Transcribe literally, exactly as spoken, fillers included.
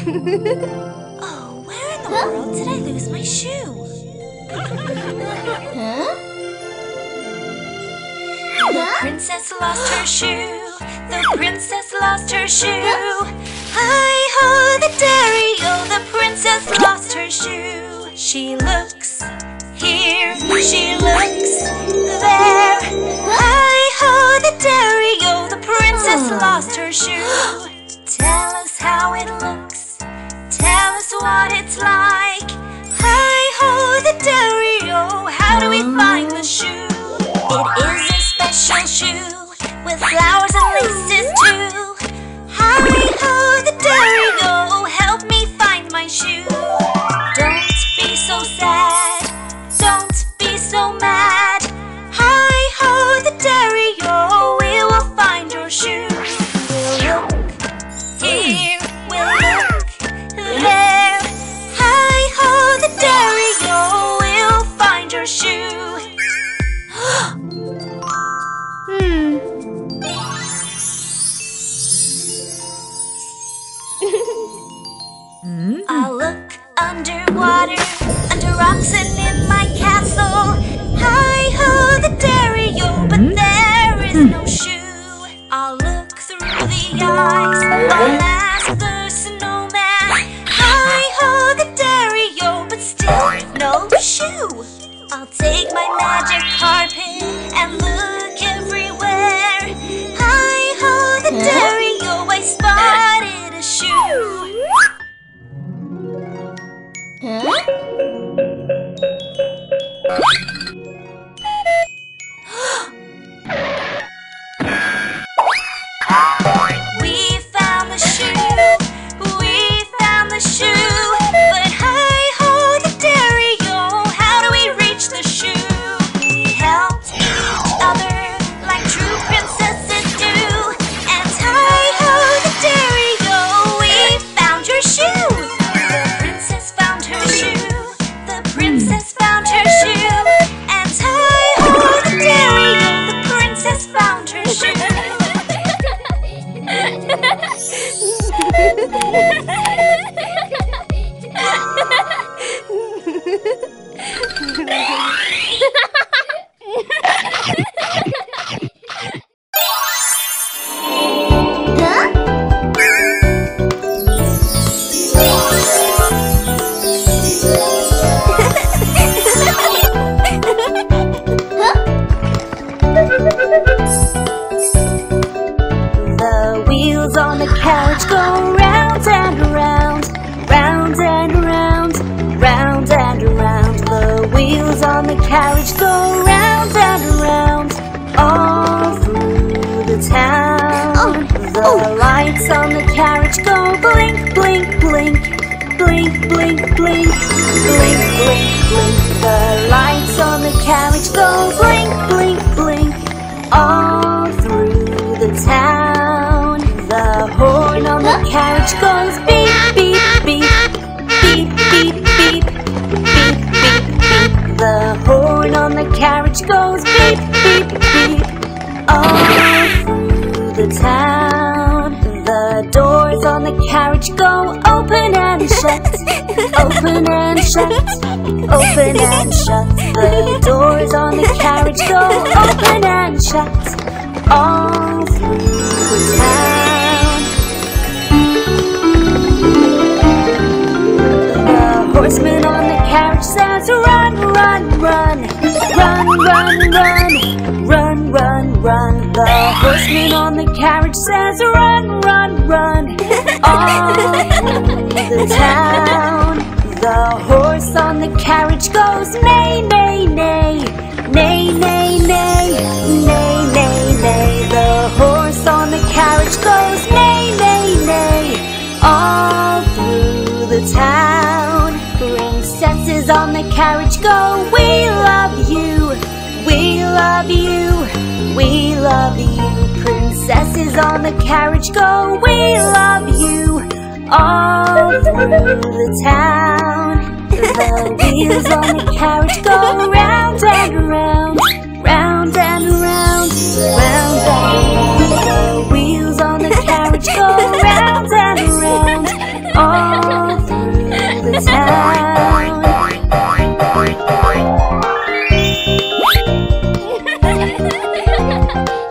Oh, where in the huh? world did I lose my shoe? Huh? The princess lost her shoe. The princess lost her shoe. Hi-ho, the dairy, oh, the princess lost her shoe. She looks here, she looks there. Hi-ho, the dairy, oh, the princess lost her shoe. Tell us how it looks, tell us what it's like. Hi-ho, the dairy, oh, how do we find the shoe? It is a special shoe, with flowers and laces too. Hi-ho, the dairy, oh, help me find my shoe. Don't be so sad, don't be so mad. Hi-ho, the dairy, oh, we will find your shoe. We'll look here, we'll look there. Hi-ho, the dairy, oh, we'll find your shoe. Hmm. I'll look underwater, under rocks and in my castle. Hi-ho, the dairy, oh, but there is no shoe. I'll look through the eyes, I'll ask the snowman. Hi-ho, the dairy, oh, but still no shoe. I'll take my magic carpet and look everywhere. Hi-ho, the dairy, oh, I spotted a shoe. Huh? We found the shoe. We found the shoe. But hi-ho, the dairy, oh, how do we reach the shoe? We helped each other like true princesses do. And hi-ho, the dairy, oh, we found your shoe. The princess found her shoe. The princess found her shoe. And hi-ho, the dairy, oh, the princess found her shoe. On the couch go round and round, round and round, round and round. The wheels on the carriage go round and round, all through the town. Oh. The oh. lights on the carriage go blink, blink, blink, blink, blink, blink, blink, blink, blink, blink. The lights on the carriage go blink, blink, blink, all through the town. The horn on the carriage goes beep, beep, beep, beep, beep, beep, beep, beep, beep, beep. The horn on the carriage goes beep, beep, beep, all through the town. The doors on the carriage go open and shut, open and shut, open and shut. The doors on the carriage go open and shut, all through the town. Horseman on the carriage says, run, run, run, run, run, run, run, run, run. The horseman on the carriage says, run, run, run, all through the town. The horse on the carriage goes, neigh, neigh, neigh, neigh, neigh, neigh, neigh, neigh, neigh. The horse on the carriage goes, neigh, neigh, neigh, all through the town. Princesses on the carriage go, we love you, we love you, we love you. Princesses on the carriage go, we love you, all through the town. The wheels on the carriage go round and round, round and round, round and round. The wheels on the carriage go round and round, all you.